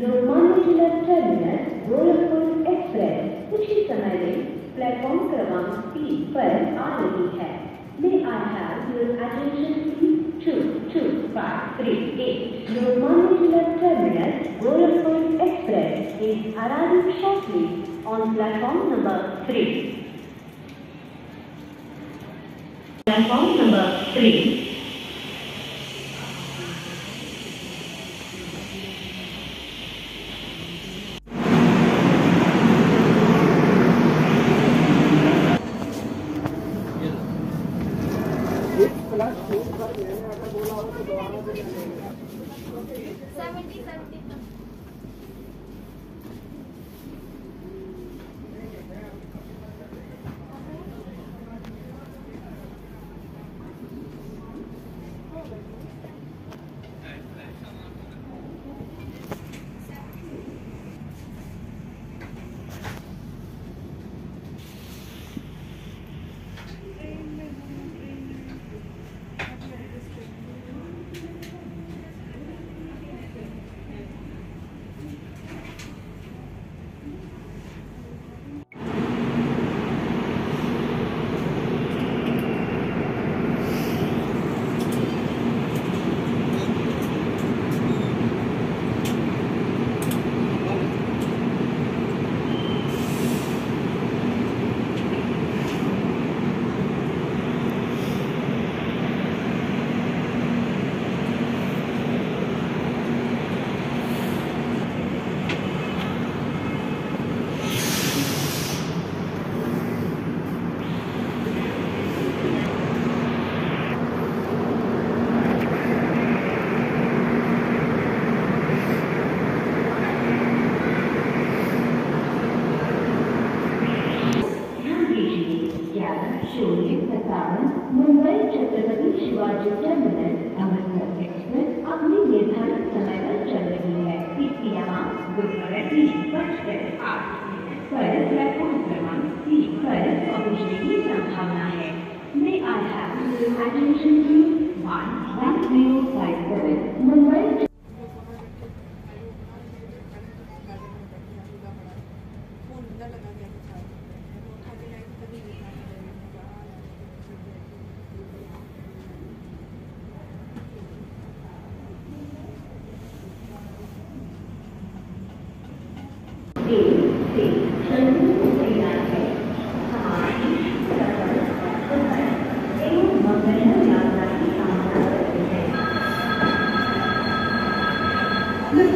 Lormar Digital Terminal, Volefone Express, कुछ ही समय में Platform Paramount P.1 आ रही है. May I have your attention please? 22538. Lormar Digital Terminal, Volefone Express is arriving shortly on platform number 3. Platform number 3. May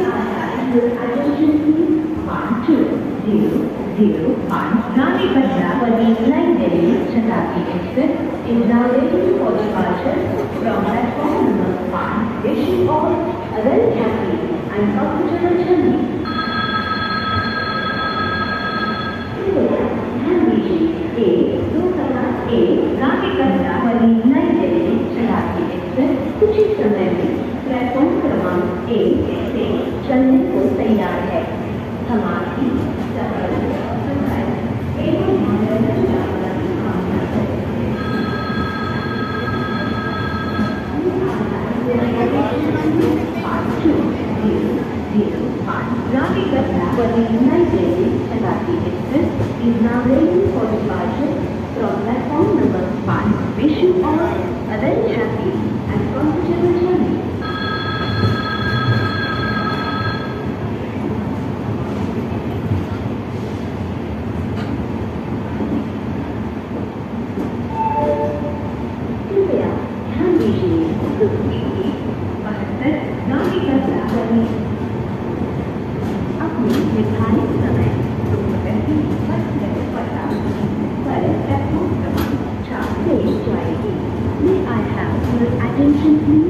I have your attention please?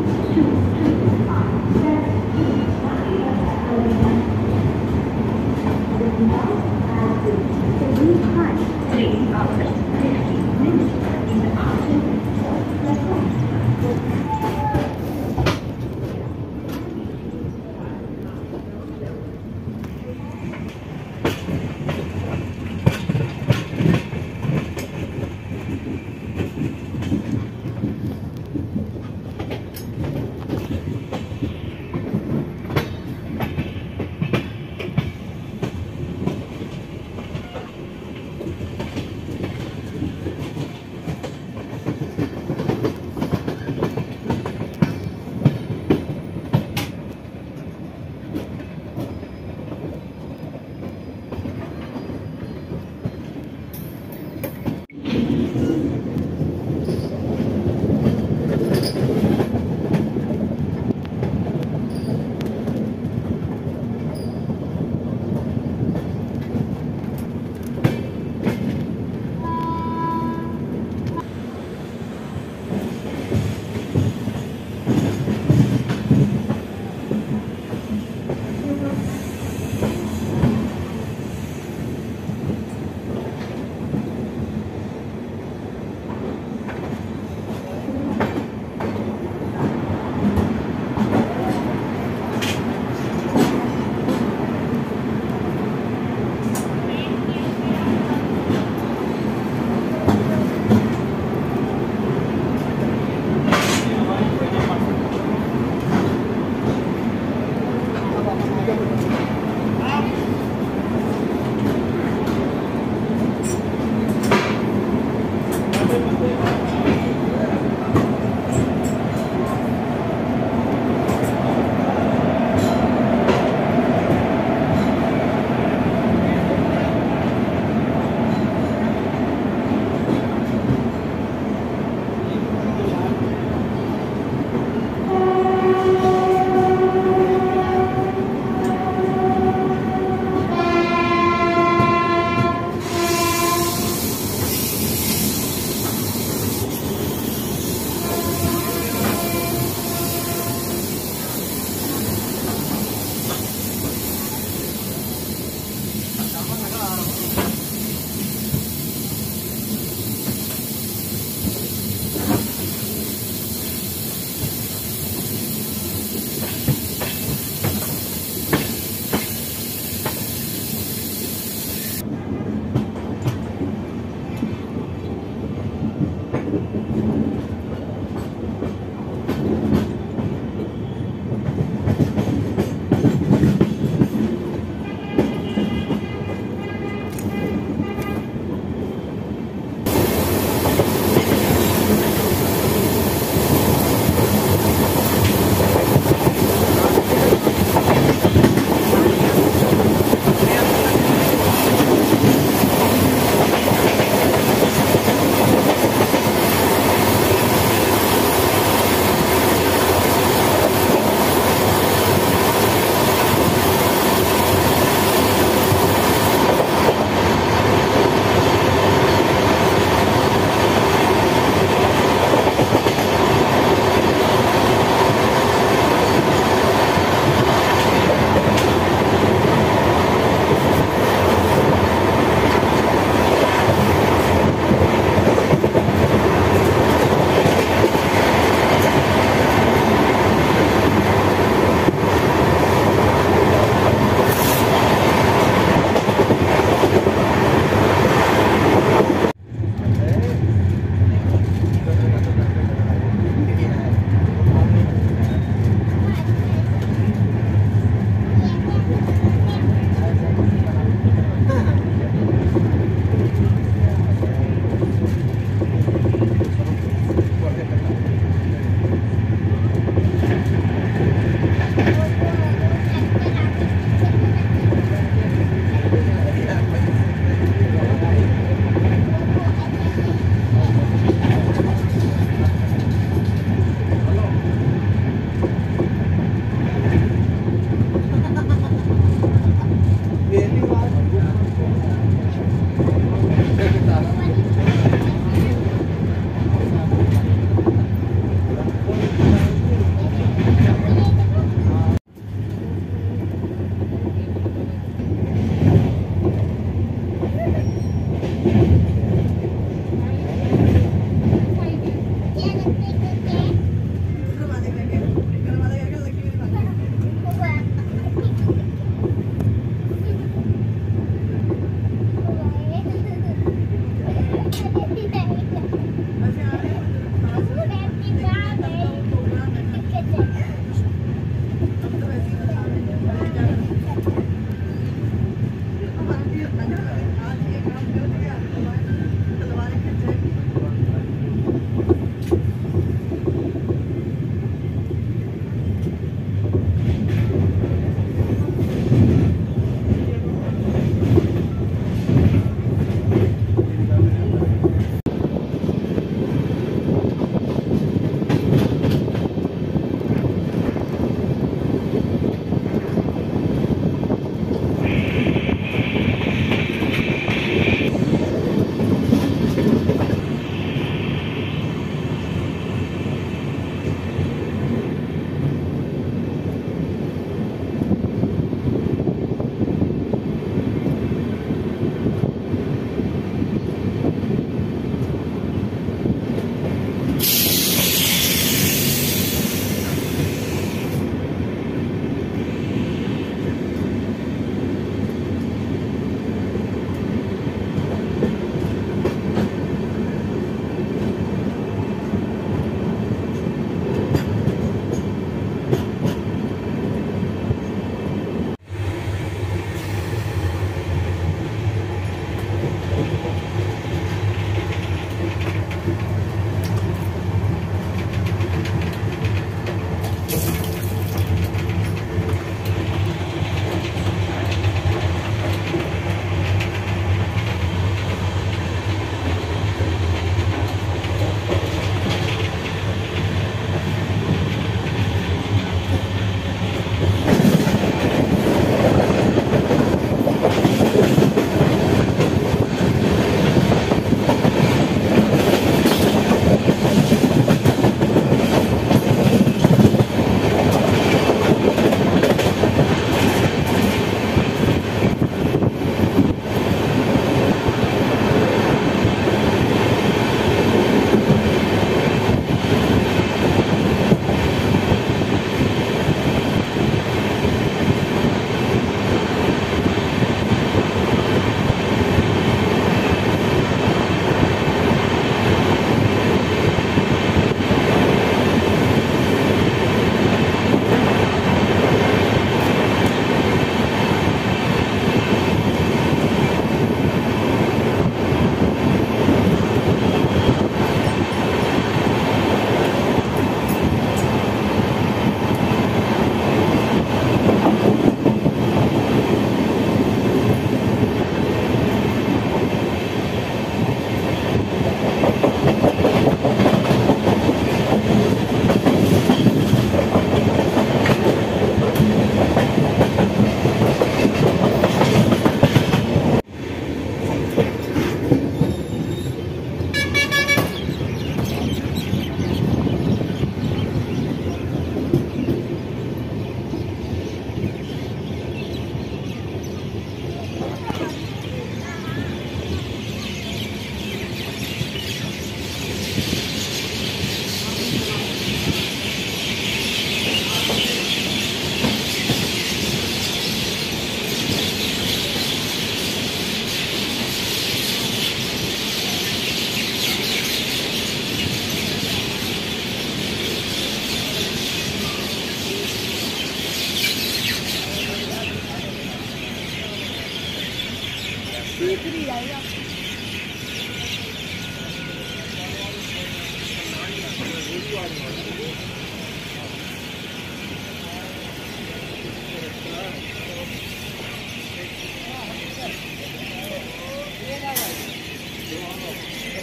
주의들이 날려.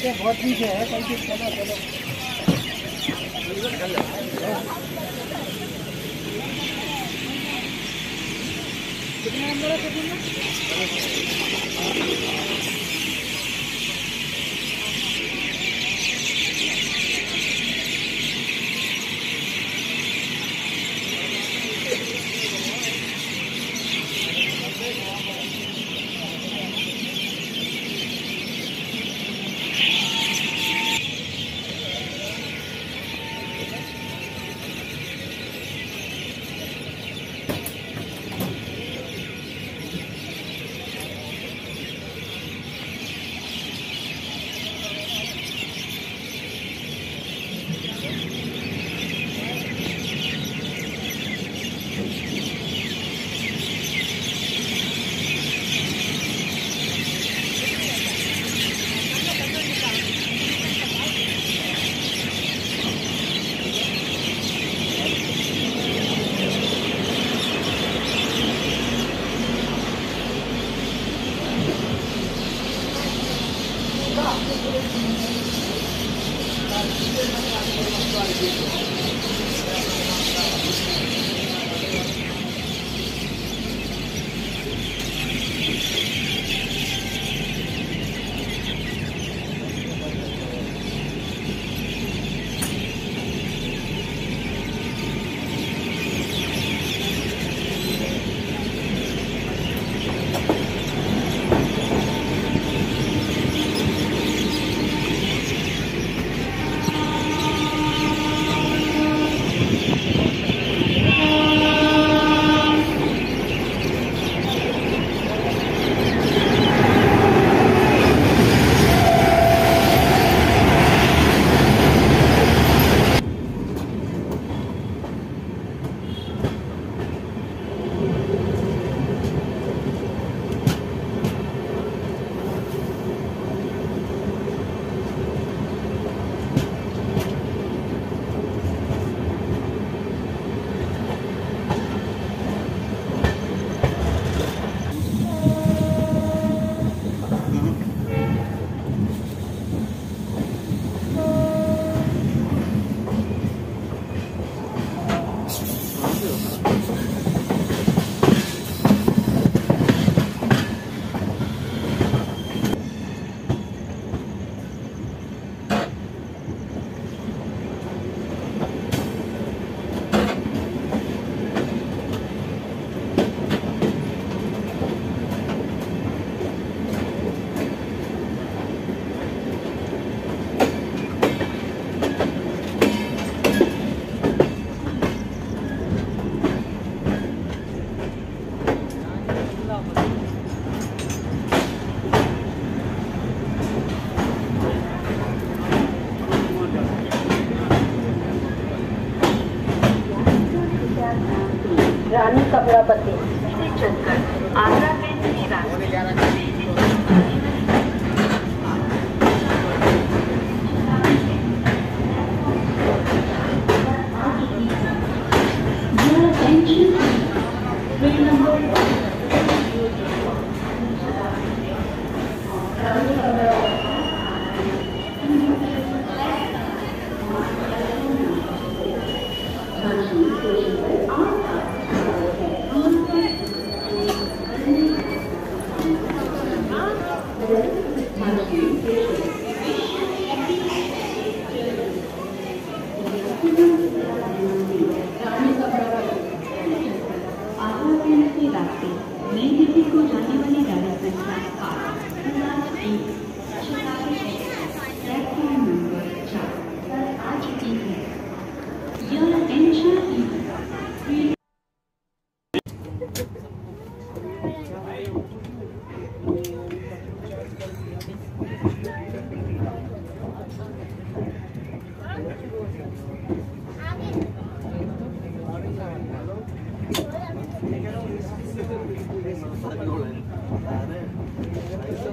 ये बहुत पीछे है, कहीं चलो चलो निकल जाओ। कितना नंबर है तुम्हारा?